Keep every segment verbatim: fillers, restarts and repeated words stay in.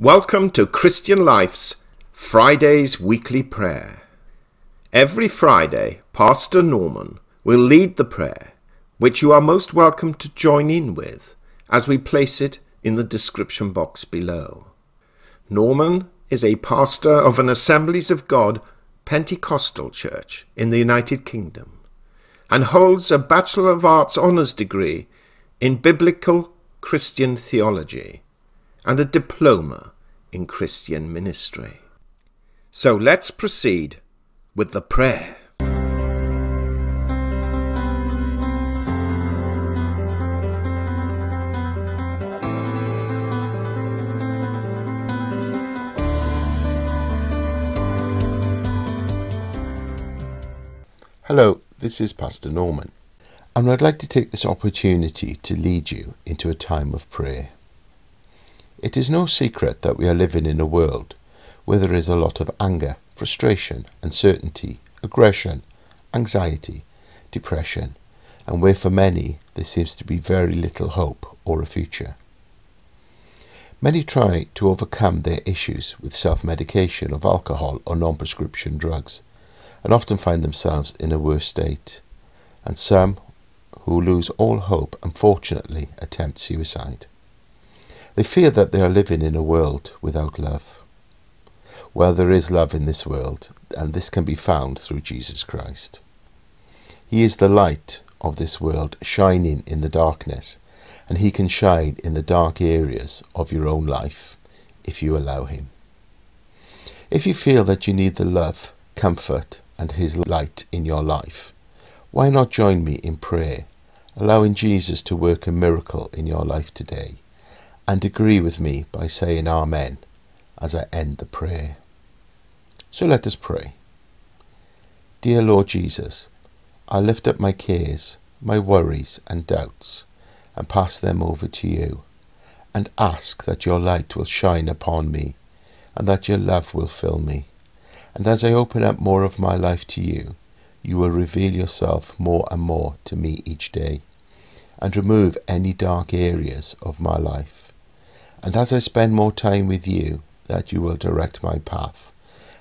Welcome to Christian Life's Friday's Weekly Prayer. Every Friday, Pastor Norman will lead the prayer, which you are most welcome to join in with as we place it in the description box below. Norman is a pastor of an Assemblies of God Pentecostal church in the United Kingdom and holds a Bachelor of Arts honours degree in Biblical Christian Theology and a diploma in Christian ministry. So let's proceed with the prayer. Hello, this is Pastor Norman, and I'd like to take this opportunity to lead you into a time of prayer. It is no secret that we are living in a world where there is a lot of anger, frustration, uncertainty, aggression, anxiety, depression, and where for many there seems to be very little hope or a future. Many try to overcome their issues with self-medication of alcohol or non-prescription drugs, and often find themselves in a worse state, and some who lose all hope unfortunately attempt suicide. They fear that they are living in a world without love. Well, there is love in this world, and this can be found through Jesus Christ. He is the light of this world, shining in the darkness, and he can shine in the dark areas of your own life if you allow him. If you feel that you need the love, comfort, and his light in your life, why not join me in prayer, allowing Jesus to work a miracle in your life today? And agree with me by saying Amen as I end the prayer. So let us pray. Dear Lord Jesus, I lift up my cares, my worries and doubts, and pass them over to you, and ask that your light will shine upon me, and that your love will fill me. And as I open up more of my life to you, you will reveal yourself more and more to me each day, and remove any dark areas of my life. And as I spend more time with you, that you will direct my path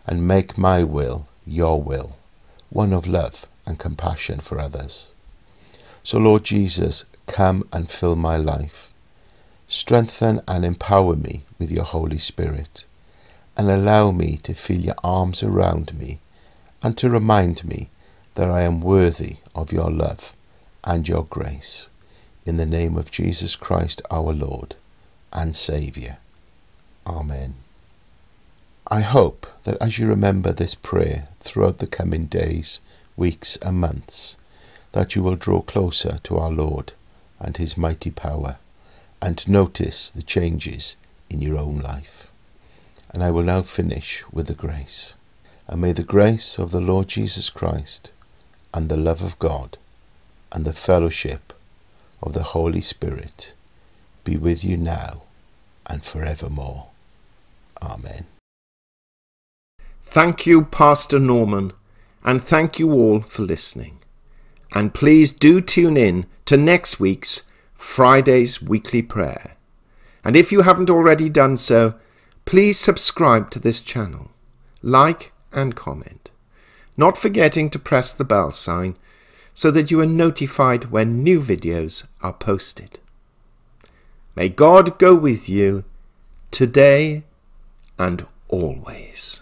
and make my will your will, one of love and compassion for others. So Lord Jesus, come and fill my life. Strengthen and empower me with your Holy Spirit, and allow me to feel your arms around me and to remind me that I am worthy of your love and your grace. In the name of Jesus Christ our Lord and Saviour. Amen. I hope that as you remember this prayer throughout the coming days, weeks and months, that you will draw closer to our Lord and his mighty power, and notice the changes in your own life. And I will now finish with the grace. And may the grace of the Lord Jesus Christ, and the love of God, and the fellowship of the Holy Spirit be with you now and forevermore. Amen. Thank you, Pastor Norman, and thank you all for listening. And please do tune in to next week's Friday's Weekly Prayer. And if you haven't already done so, please subscribe to this channel, like and comment, not forgetting to press the bell sign so that you are notified when new videos are posted. May God go with you today and always.